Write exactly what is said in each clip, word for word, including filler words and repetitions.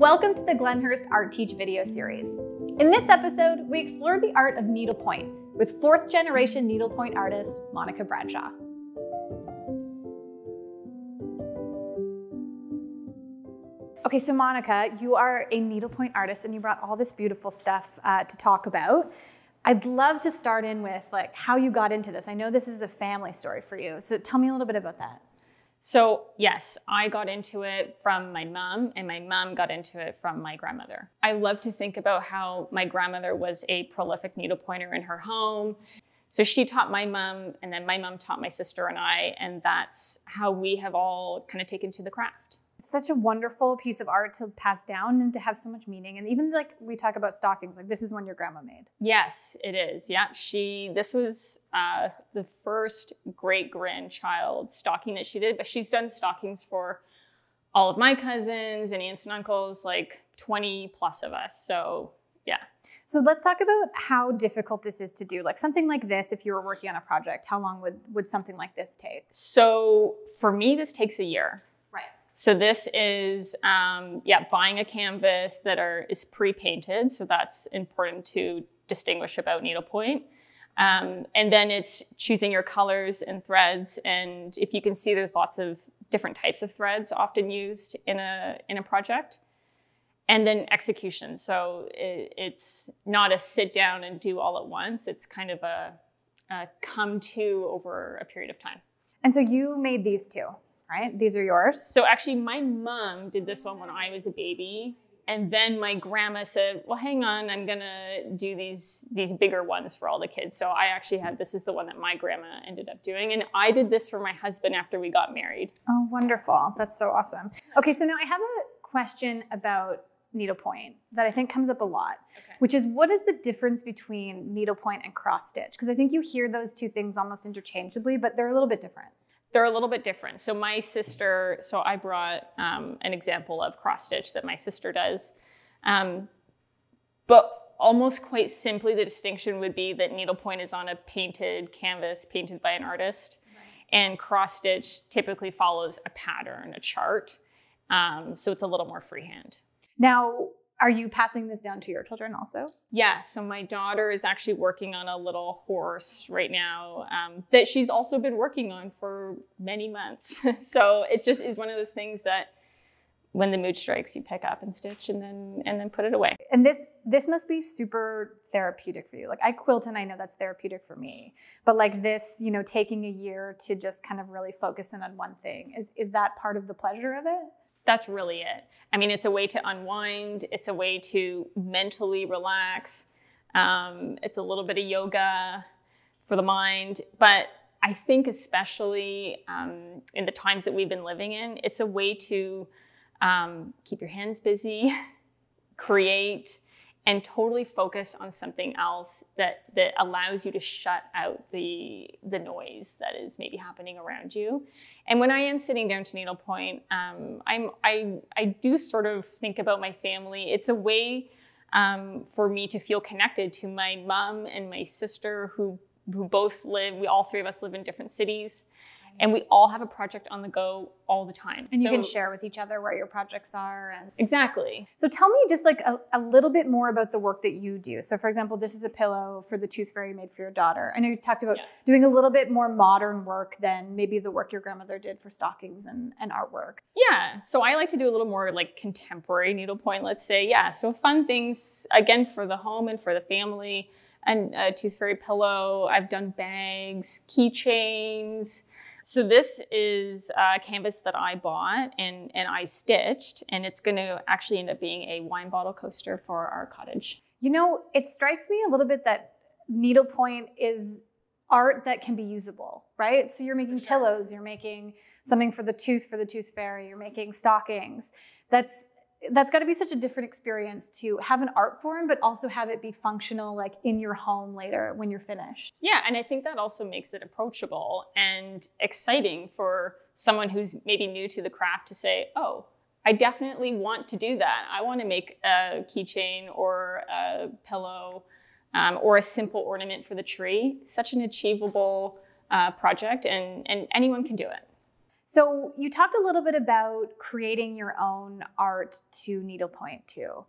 Welcome to the Glenhyrst Art Teach video series. In this episode, we explored the art of needlepoint with fourth generation needlepoint artist, Monica Bradshaw. Okay, so Monica, you are a needlepoint artist and you brought all this beautiful stuff uh, to talk about. I'd love to start in with like how you got into this. I know this is a family story for you, so tell me a little bit about that. So yes, I got into it from my mom and my mom got into it from my grandmother. I love to think about how my grandmother was a prolific needlepointer in her home. So she taught my mom and then my mom taught my sister and I, and that's how we have all kind of taken to the craft. It's such a wonderful piece of art to pass down and to have so much meaning. And even like we talk about stockings, like this is one your grandma made. Yes, it is. Yeah, she, this was uh, the first great-grandchild stocking that she did, but she's done stockings for all of my cousins and aunts and uncles, like twenty plus of us. So yeah. So let's talk about how difficult this is to do. Like something like this, if you were working on a project, how long would, would something like this take? So for me, this takes a year. So this is, um, yeah, buying a canvas that are, is pre-painted. So that's important to distinguish about needlepoint. Um, and then it's choosing your colors and threads. And if you can see, there's lots of different types of threads often used in a, in a project. And then execution. So it, it's not a sit down and do all at once. It's kind of a, a come to over a period of time. And so you made these two. Right? These are yours. So actually my mom did this one when I was a baby. And then my grandma said, well, hang on, I'm gonna do these, these bigger ones for all the kids. So I actually had, this is the one that my grandma ended up doing. And I did this for my husband after we got married. Oh, wonderful. That's so awesome. Okay, so now I have a question about needlepoint that I think comes up a lot, okay. Which is what is the difference between needlepoint and cross stitch? Because I think you hear those two things almost interchangeably, but they're a little bit different. They're a little bit different. So my sister, so I brought um, an example of cross stitch that my sister does. Um, but almost quite simply, the distinction would be that needlepoint is on a painted canvas, painted by an artist. Right. And cross stitch typically follows a pattern, a chart. Um, so it's a little more freehand. Now, are you passing this down to your children also? Yeah, so my daughter is actually working on a little horse right now um, that she's also been working on for many months. So it just is one of those things that when the mood strikes, you pick up and stitch and then and then put it away. And this this must be super therapeutic for you. Like I quilt and I know that's therapeutic for me, but like this, you know, taking a year to just kind of really focus in on one thing, is, is that part of the pleasure of it? That's really it. I mean, it's a way to unwind. It's a way to mentally relax. Um, it's a little bit of yoga for the mind. But I think especially um, in the times that we've been living in, it's a way to um, keep your hands busy, create, and totally focus on something else that, that allows you to shut out the, the noise that is maybe happening around you. And when I am sitting down to needlepoint, um, I'm, I, I do sort of think about my family. It's a way um, for me to feel connected to my mom and my sister who, who both live, we all three of us live in different cities. And we all have a project on the go all the time. And so, you can share with each other where your projects are. And exactly. So tell me just like a, a little bit more about the work that you do. So for example, this is a pillow for the tooth fairy made for your daughter. I know you talked about yeah. doing a little bit more modern work than maybe the work your grandmother did for stockings and, and artwork. Yeah, so I like to do a little more like contemporary needlepoint, let's say. Yeah, so fun things, again, for the home and for the family. And a tooth fairy pillow. I've done bags, keychains. So this is a canvas that I bought and, and I stitched, and it's going to actually end up being a wine bottle coaster for our cottage. You know, it strikes me a little bit that needlepoint is art that can be usable, right? So you're making pillows, you're making something for the tooth, for the tooth fairy, you're making stockings. That's that's got to be such a different experience to have an art form, but also have it be functional, like in your home later when you're finished. Yeah. And I think that also makes it approachable and exciting for someone who's maybe new to the craft to say, oh, I definitely want to do that. I want to make a keychain or a pillow um, or a simple ornament for the tree. It's such an achievable uh, project and, and anyone can do it. So you talked a little bit about creating your own art to needlepoint too.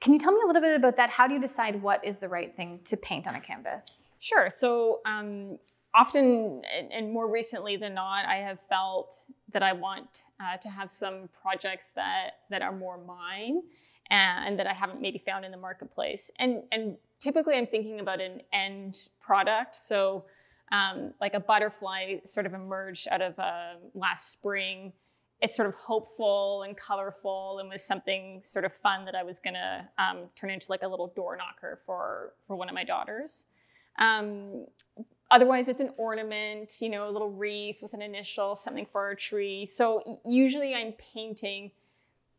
Can you tell me a little bit about that? How do you decide what is the right thing to paint on a canvas? Sure. So um, often, and more recently than not, I have felt that I want uh, to have some projects that, that are more mine and that I haven't maybe found in the marketplace. And, and typically I'm thinking about an end product. So um, like a butterfly sort of emerged out of uh, last spring. It's sort of hopeful and colorful and was something sort of fun that I was gonna um, turn into like a little door knocker for, for one of my daughters. Um, otherwise it's an ornament, you know, a little wreath with an initial, something for our tree. So usually I'm painting,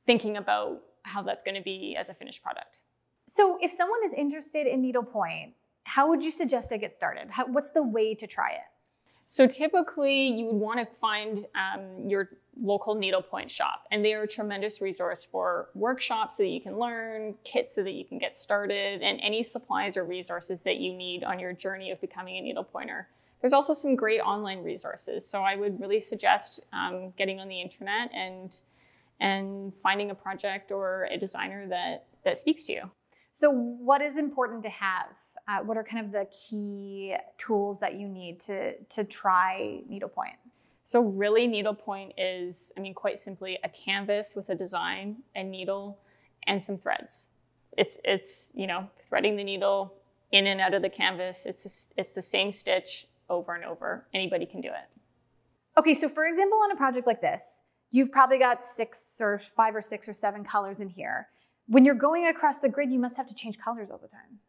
thinking about how that's gonna be as a finished product. So if someone is interested in needlepoint, how would you suggest they get started? How, what's the way to try it? So typically you would want to find um, your local needlepoint shop, and they are a tremendous resource for workshops so that you can learn, kits so that you can get started, and any supplies or resources that you need on your journey of becoming a needlepointer. There's also some great online resources. So I would really suggest um, getting on the internet and, and finding a project or a designer that, that speaks to you. So what is important to have? Uh, what are kind of the key tools that you need to, to try needlepoint? So really needlepoint is, I mean, quite simply a canvas with a design, a needle, and some threads. It's, it's you know, threading the needle in and out of the canvas. It's, a, it's the same stitch over and over. Anybody can do it. Okay, so for example, on a project like this, you've probably got six or five or six or seven colors in here. When you're going across the grid, you must have to change colors all the time.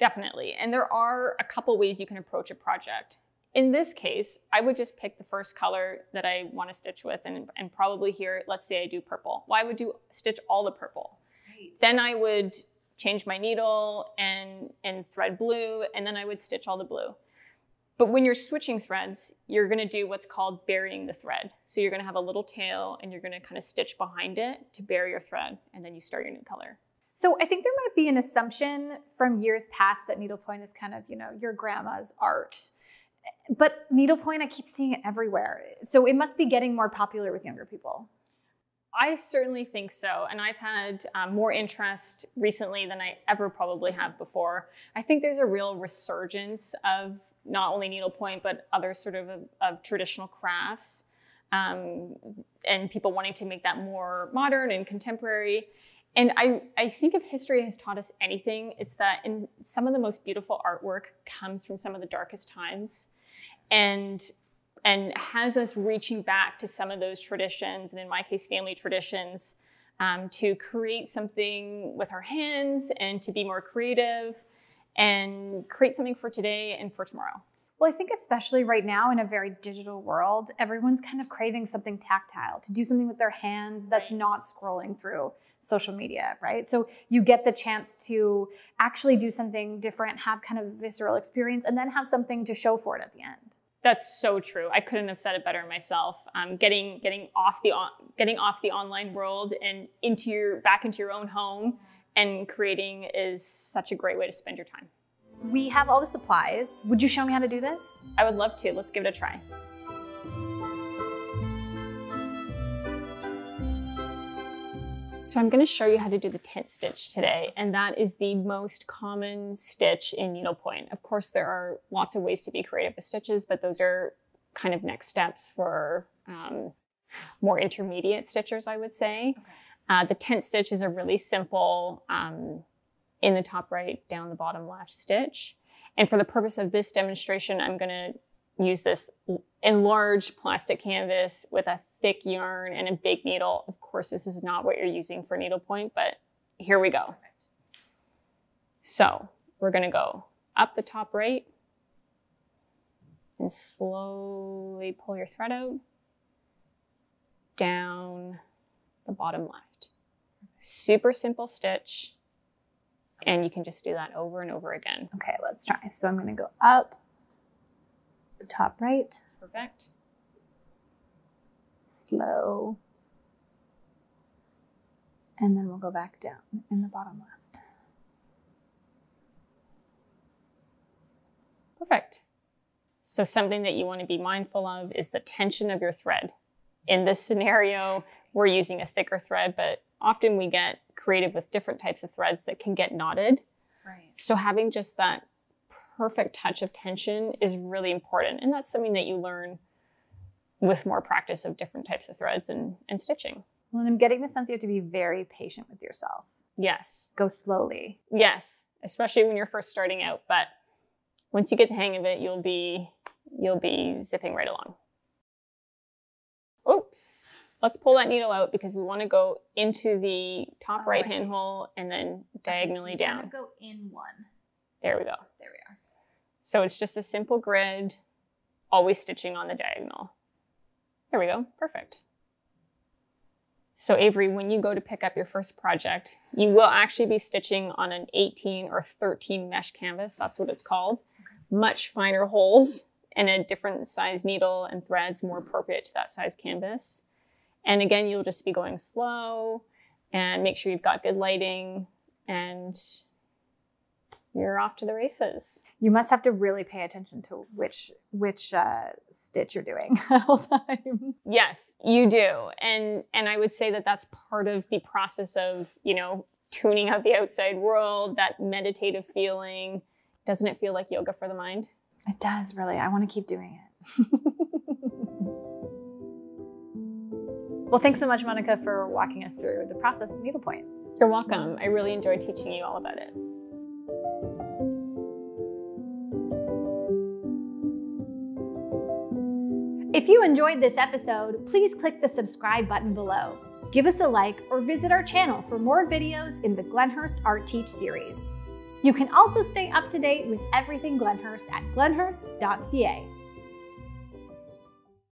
Definitely, and there are a couple ways you can approach a project. In this case, I would just pick the first color that I want to stitch with, and, and probably here, let's say I do purple. Well, I would do stitch all the purple. Right. Then I would change my needle and, and thread blue, and then I would stitch all the blue. But when you're switching threads, you're gonna do what's called burying the thread. So you're gonna have a little tail and you're gonna kind of stitch behind it to bury your thread, and then you start your new color. So I think there might be an assumption from years past that needlepoint is kind of, you know, your grandma's art. But needlepoint, I keep seeing it everywhere. So it must be getting more popular with younger people. I certainly think so. And I've had um, more interest recently than I ever probably have before. I think there's a real resurgence of not only needlepoint, but other sort of, of, of traditional crafts, um, and people wanting to make that more modern and contemporary. And I, I think if history has taught us anything, it's that in some of the most beautiful artwork comes from some of the darkest times, and, and has us reaching back to some of those traditions, and in my case, family traditions, um, to create something with our hands and to be more creative and create something for today and for tomorrow. Well, I think especially right now in a very digital world, everyone's kind of craving something tactile, to do something with their hands that's not scrolling through social media, right? So you get the chance to actually do something different, have kind of visceral experience, and then have something to show for it at the end. That's so true. I couldn't have said it better myself. Um, getting getting off the on, getting off the online world and into your back into your own home and creating is such a great way to spend your time. We have all the supplies. Would you show me how to do this? I would love to. Let's give it a try. So I'm going to show you how to do the tent stitch today, and that is the most common stitch in needlepoint. Of course, there are lots of ways to be creative with stitches, but those are kind of next steps for um, more intermediate stitchers, I would say. Okay. Uh, the tent stitch is a really simple um, in the top right, down the bottom left stitch. And for the purpose of this demonstration, I'm going to use this enlarged plastic canvas with a thick yarn and a big needle. Of course, this is not what you're using for needlepoint, but here we go. Perfect. So we're going to go up the top right and slowly pull your thread out, down the bottom left. Super simple stitch, and you can just do that over and over again. Okay, let's try. So I'm gonna go up the top right. Perfect. Slow. And then we'll go back down in the bottom left. Perfect. So something that you wanna be mindful of is the tension of your thread. in this scenario, we're using a thicker thread, but often we get creative with different types of threads that can get knotted. Right. So having just that perfect touch of tension is really important. And that's something that you learn with more practice of different types of threads and, and stitching. Well, and I'm getting the sense you have to be very patient with yourself. Yes. Go slowly. Yes, especially when you're first starting out. But once you get the hang of it, you'll be, you'll be zipping right along. Oops. Let's pull that needle out because we want to go into the top oh, right-hand hole and then diagonally okay, so down. Go in one. There we go. There we are. So it's just a simple grid, always stitching on the diagonal. There we go. Perfect. So Avery, when you go to pick up your first project, you will actually be stitching on an eighteen or thirteen mesh canvas. That's what it's called. Okay. Much finer holes and a different size needle and threads more appropriate to that size canvas. And again, you'll just be going slow and make sure you've got good lighting and you're off to the races. You must have to really pay attention to which which uh, stitch you're doing at all times. Yes, you do. And, and I would say that that's part of the process of, you know, tuning out the outside world, that meditative feeling. Doesn't it feel like yoga for the mind? It does, really. I want to keep doing it. Well, thanks so much, Monica, for walking us through the process of needlepoint. You're welcome. I really enjoyed teaching you all about it. If you enjoyed this episode, please click the subscribe button below. Give us a like or visit our channel for more videos in the Glenhyrst Art Teach series. You can also stay up to date with everything Glenhyrst at glenhyrst dot c a.